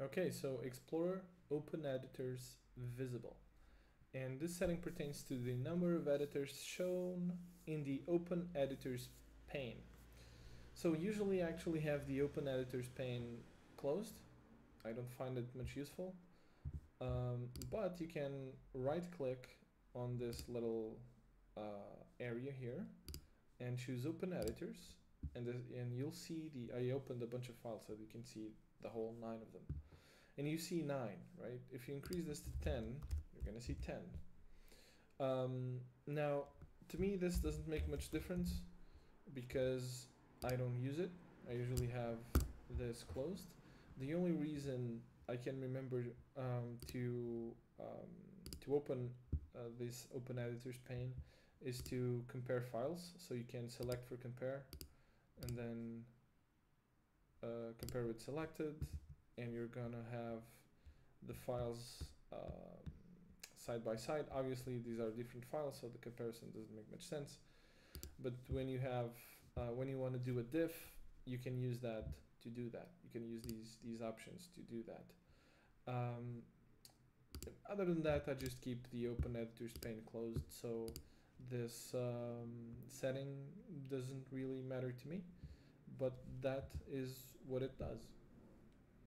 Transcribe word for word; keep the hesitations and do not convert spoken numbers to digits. Okay, so Explorer, open editors, visible. And this setting pertains to the number of editors shown in the open editors pane. So usually I actually have the open editors pane closed. I don't find it much useful. Um, but you can right click on this little uh, area here and choose open editors, and, the, and you'll see the, I opened a bunch of files so you can see the whole nine of them. And you see nine, right? If you increase this to ten, you're gonna see ten. Um, now, to me, this doesn't make much difference because I don't use it. I usually have this closed. The only reason I can remember um, to um, to open uh, this open editors pane is to compare files. So you can select for compare, and then uh, compare with selected, and you're gonna have the files um, side by side. Obviously, these are different files, so the comparison doesn't make much sense. But when you have uh, when you want to do a diff, you can use that to do that. You can use these these options to do that. Um, other than that, I just keep the open editors pane closed, so this um, setting doesn't really matter to me, but that is what it does.